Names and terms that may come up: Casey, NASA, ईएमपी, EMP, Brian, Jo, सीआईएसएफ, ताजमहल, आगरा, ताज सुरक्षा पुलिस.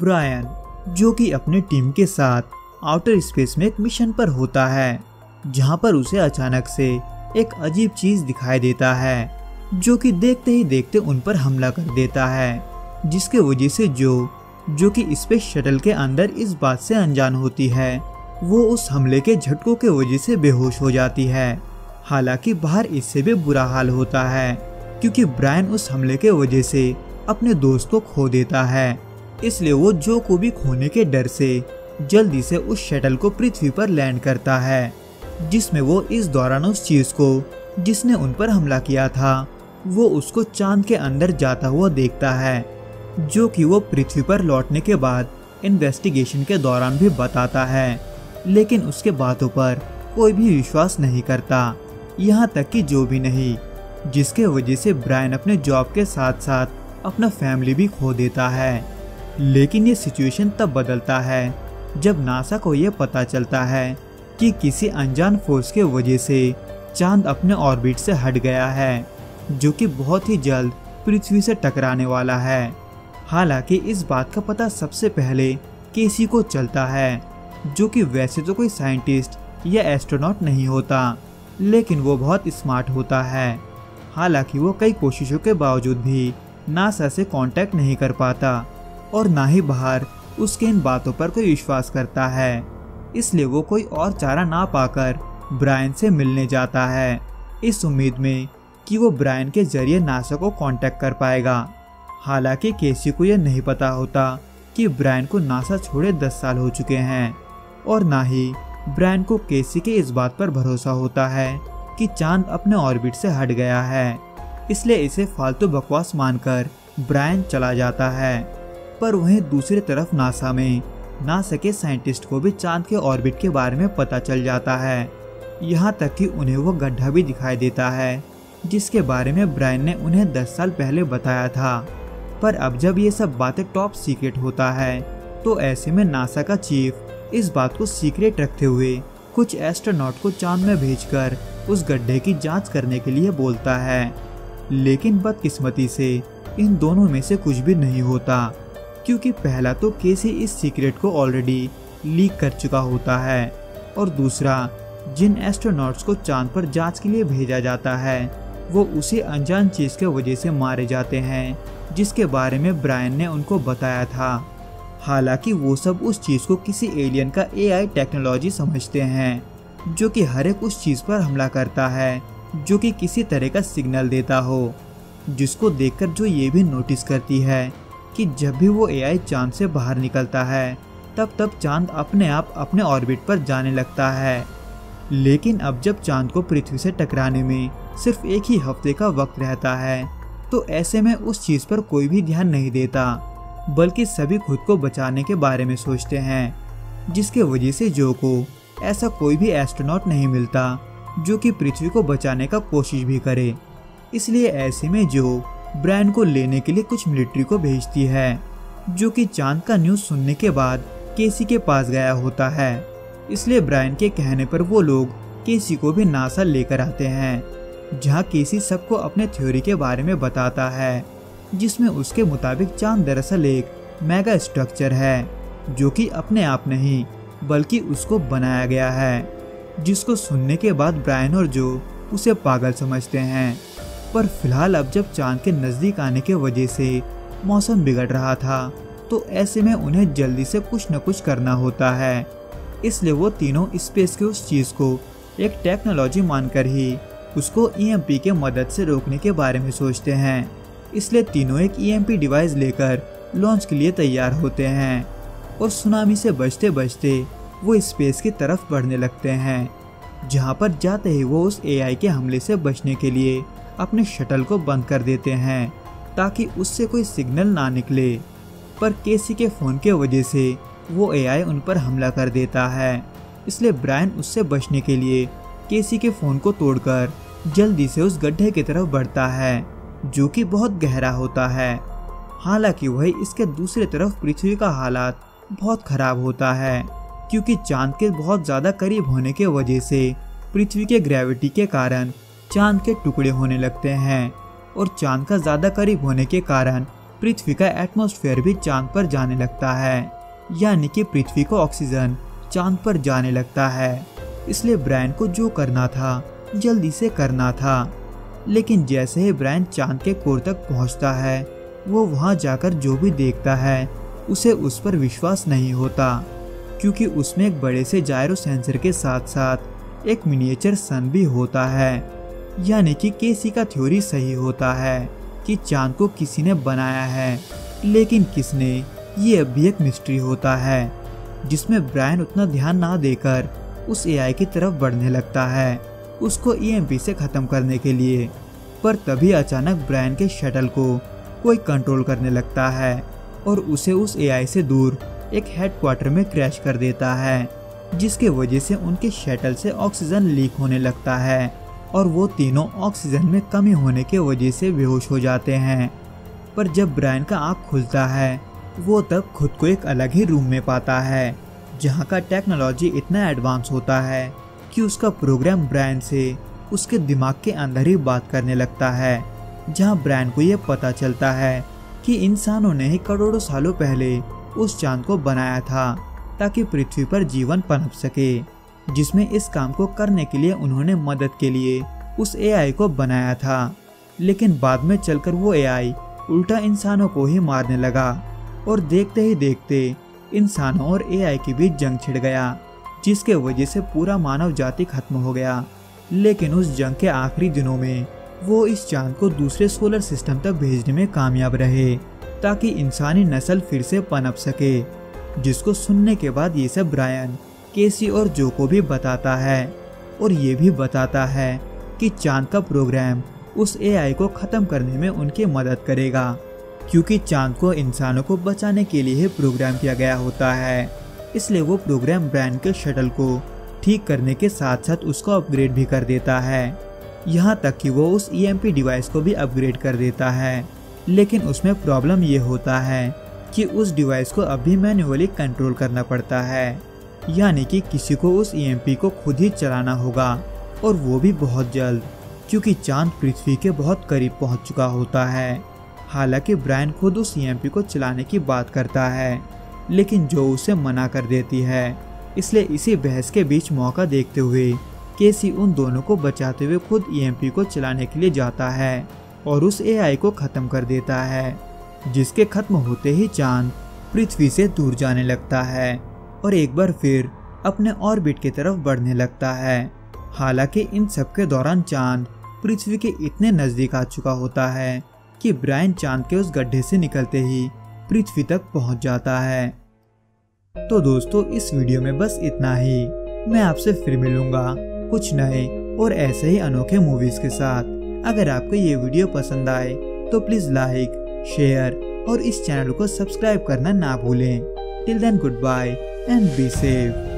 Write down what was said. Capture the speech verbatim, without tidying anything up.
Brian, जो कि अपने टीम के साथ आउटर स्पेस में एक मिशन पर होता है, जहां पर उसे अचानक से एक अजीब चीज दिखाई देता है जो कि देखते ही देखते उन पर हमला कर देता है, जिसके वजह से जो जो कि स्पेस शटल के अंदर इस बात से अनजान होती है, वो उस हमले के झटकों के वजह से बेहोश हो जाती है। हालांकि बाहर इससे भी बुरा हाल होता है क्योंकि ब्रायन उस हमले के वजह से अपने दोस्त को खो देता है, इसलिए वो जो को भी खोने के डर से जल्दी से उस शटल को पृथ्वी पर लैंड करता है, जिसमें वो इस दौरान उस चीज को जिसने उन पर हमला किया था वो उसको चांद के अंदर जाता हुआ देखता है, जो कि वो पृथ्वी पर लौटने के बाद इन्वेस्टिगेशन के दौरान भी बताता है, लेकिन उसके बातों पर कोई भी विश्वास नहीं करता, यहाँ तक कि जो भी नहीं, जिसके वजह से ब्रायन अपने जॉब के साथ साथ अपना फैमिली भी खो देता है। लेकिन ये सिचुएशन तब बदलता है जब नासा को ये पता चलता है कि किसी अनजान फोर्स के वजह से चांद अपने ऑर्बिट से हट गया है, जो कि बहुत ही जल्द पृथ्वी से टकराने वाला है। हालांकि इस बात का पता सबसे पहले केसी को चलता है, जो कि वैसे तो कोई साइंटिस्ट या एस्ट्रोनॉट नहीं होता, लेकिन वो बहुत स्मार्ट होता है। हालांकि वो कई कोशिशों के बावजूद भी नासा से कांटेक्ट नहीं कर पाता और ना ही बाहर उसके इन बातों पर कोई विश्वास करता है, इसलिए वो कोई और चारा ना पाकर ब्रायन से मिलने जाता है, इस उम्मीद में कि वो ब्रायन के जरिए नासा को कांटेक्ट कर पाएगा। हालांकि केसी को यह नहीं पता होता कि ब्रायन को नासा छोड़े दस साल हो चुके हैं और ना ही ब्रायन को केसी के इस बात पर भरोसा होता है कि चांद अपने ऑर्बिट से हट गया है, इसलिए इसे फालतू बकवास मानकर ब्रायन चला जाता है। पर वहीं दूसरी तरफ नासा में नासा के साइंटिस्ट को भी चांद के ऑर्बिट के बारे में पता चल जाता है, यहाँ तक कि उन्हें वो गड्ढा भी दिखाई देता है जिसके बारे में ब्रायन ने उन्हें दस साल पहले बताया था। पर अब जब ये सब बातें टॉप सीक्रेट होता है, तो ऐसे में नासा का चीफ इस बात को सीक्रेट रखते हुए कुछ एस्ट्रोनॉट को चांद में भेजकर उस गड्ढे की जांच करने के लिए बोलता है, लेकिन बदकिस्मती से इन दोनों में से कुछ भी नहीं होता, क्योंकि पहला तो केसी इस सीक्रेट को ऑलरेडी लीक कर चुका होता है और दूसरा जिन एस्ट्रोनॉट्स को चांद पर जांच के लिए भेजा जाता है वो उसी अनजान चीज़ के वजह से मारे जाते हैं जिसके बारे में ब्रायन ने उनको बताया था। हालांकि वो सब उस चीज़ को किसी एलियन का एआई टेक्नोलॉजी समझते हैं, जो कि हर एक उस चीज़ पर हमला करता है जो कि किसी तरह का सिग्नल देता हो, जिसको देखकर जो ये भी नोटिस करती है कि जब भी वो एआई चांद से बाहर निकलता है तब तब चांद अपने आप अपने ऑर्बिट पर जाने लगता है। लेकिन अब जब चांद को पृथ्वी से टकराने में सिर्फ एक ही हफ्ते का वक्त रहता है, तो ऐसे में उस चीज़ पर कोई भी ध्यान नहीं देता, बल्कि सभी खुद को बचाने के बारे में सोचते हैं, जिसके वजह से जो को ऐसा कोई भी एस्ट्रोनॉट नहीं मिलता जो कि पृथ्वी को बचाने का कोशिश भी करे। इसलिए ऐसे में जो ब्रायन को लेने के लिए कुछ मिलिट्री को भेजती है, जो कि चांद का न्यूज़ सुनने के बाद केसी के पास गया होता है। इसलिए ब्रायन के कहने पर वो लोग केसी को भी नासा लेकर आते हैं, जहाँ केसी सबको अपने थ्योरी के बारे में बताता है, जिसमें उसके मुताबिक चांद दरअसल एक मेगा स्ट्रक्चर है जो कि अपने आप नहीं बल्कि उसको बनाया गया है, जिसको सुनने के बाद ब्रायन और जो उसे पागल समझते हैं। पर फिलहाल अब जब चांद के नज़दीक आने के वजह से मौसम बिगड़ रहा था, तो ऐसे में उन्हें जल्दी से कुछ न कुछ करना होता है, इसलिए वो तीनों स्पेस के उस चीज़ को एक टेक्नोलॉजी मानकर ही उसको ई एम पी के मदद से रोकने के बारे में सोचते हैं। इसलिए तीनों एक ई एम पी डिवाइस लेकर लॉन्च के लिए तैयार होते हैं और सुनामी से बचते बचते वो स्पेस की तरफ बढ़ने लगते हैं, जहाँ पर जाते ही वो उस ए आई के हमले से बचने के लिए अपने शटल को बंद कर देते हैं ताकि उससे कोई सिग्नल ना निकले। पर केसी के फ़ोन के वजह से वो ए आई उन पर हमला कर देता है, इसलिए ब्रायन उससे बचने के लिए केसी के फ़ोन को तोड़कर जल्दी से उस गड्ढे की तरफ बढ़ता है जो कि बहुत गहरा होता है। हालांकि वही इसके दूसरी तरफ पृथ्वी का हालात बहुत ख़राब होता है, क्योंकि चांद के बहुत ज़्यादा करीब होने के वजह से पृथ्वी के ग्रेविटी के कारण चांद के टुकड़े होने लगते हैं और चांद का ज़्यादा करीब होने के कारण पृथ्वी का एटमॉस्फेयर भी चांद पर जाने लगता है, यानी कि पृथ्वी को ऑक्सीजन चांद पर जाने लगता है। इसलिए ब्रायन को जो करना था जल्दी से करना था, लेकिन जैसे ही ब्रायन चांद के कोर तक पहुंचता है वो वहां जाकर जो भी देखता है उसे उस पर विश्वास नहीं होता, क्योंकि उसमें एक बड़े से जायरो सेंसर के साथ साथ एक मिनिएचर सन भी होता है। यानी कि केसी का थ्योरी सही होता है कि चांद को किसी ने बनाया है, लेकिन किसने ये अभी एक मिस्ट्री होता है, जिसमें ब्रायन उतना ध्यान ना देकर उस एआई की तरफ बढ़ने लगता है उसको ईएमपी से ख़त्म करने के लिए। पर तभी अचानक ब्रायन के शटल को कोई कंट्रोल करने लगता है और उसे उस एआई से दूर एक हेडक्वार्टर में क्रैश कर देता है, जिसके वजह से उनके शटल से ऑक्सीजन लीक होने लगता है और वो तीनों ऑक्सीजन में कमी होने के वजह से बेहोश हो जाते हैं। पर जब ब्रायन का आँख खुलता है वो तब खुद को एक अलग ही रूम में पाता है, जहाँ का टेक्नोलॉजी इतना एडवांस होता है कि उसका प्रोग्राम ब्रायन से उसके दिमाग के अंदर ही बात करने लगता है, जहाँ ब्रायन को ये पता चलता है कि इंसानों ने ही करोड़ों सालों पहले उस चांद को बनाया था ताकि पृथ्वी पर जीवन पनप सके, जिसमें इस काम को करने के लिए उन्होंने मदद के लिए उस एआई को बनाया था। लेकिन बाद में चलकर वो एआई उल्टा इंसानों को ही मारने लगा और देखते ही देखते इंसानों और एआई के बीच जंग छिड़ गया, जिसके वजह से पूरा मानव जाति खत्म हो गया। लेकिन उस जंग के आखिरी दिनों में वो इस चांद को दूसरे सोलर सिस्टम तक भेजने में कामयाब रहे ताकि इंसानी नस्ल फिर से पनप सके, जिसको सुनने के बाद ये सब ब्रायन, केसी और जो को भी बताता है और ये भी बताता है कि चांद का प्रोग्राम उस एआई को ख़त्म करने में उनकी मदद करेगा, क्योंकि चांद को इंसानों को बचाने के लिए प्रोग्राम किया गया होता है। इसलिए वो प्रोग्राम ब्रायन के शटल को ठीक करने के साथ साथ उसको अपग्रेड भी कर देता है, यहाँ तक कि वो उस ईएमपी डिवाइस को भी अपग्रेड कर देता है। लेकिन उसमें प्रॉब्लम ये होता है कि उस डिवाइस को अभी मैन्युअली कंट्रोल करना पड़ता है, यानी कि किसी को उस ईएमपी को खुद ही चलाना होगा, और वो भी बहुत जल्द, क्योंकि चांद पृथ्वी के बहुत करीब पहुँच चुका होता है। हालांकि ब्रायन खुद उस ईएमपी को चलाने की बात करता है, लेकिन जो उसे मना कर देती है। इसलिए इसी बहस के बीच मौका देखते हुए केसी उन दोनों को बचाते हुए खुद ईएमपी को चलाने के लिए जाता है और उस एआई को ख़त्म कर देता है, जिसके ख़त्म होते ही चांद पृथ्वी से दूर जाने लगता है और एक बार फिर अपने ऑर्बिट की तरफ बढ़ने लगता है। हालांकि इन सब के दौरान चांद पृथ्वी के इतने नज़दीक आ चुका होता है कि ब्रायन चांद के उस गड्ढे से निकलते ही पृथ्वी तक पहुंच जाता है। तो दोस्तों, इस वीडियो में बस इतना ही। मैं आपसे फिर मिलूंगा कुछ नए और ऐसे ही अनोखे मूवीज के साथ। अगर आपको ये वीडियो पसंद आए तो प्लीज लाइक, शेयर और इस चैनल को सब्सक्राइब करना ना भूलें। Till then, goodbye and be safe.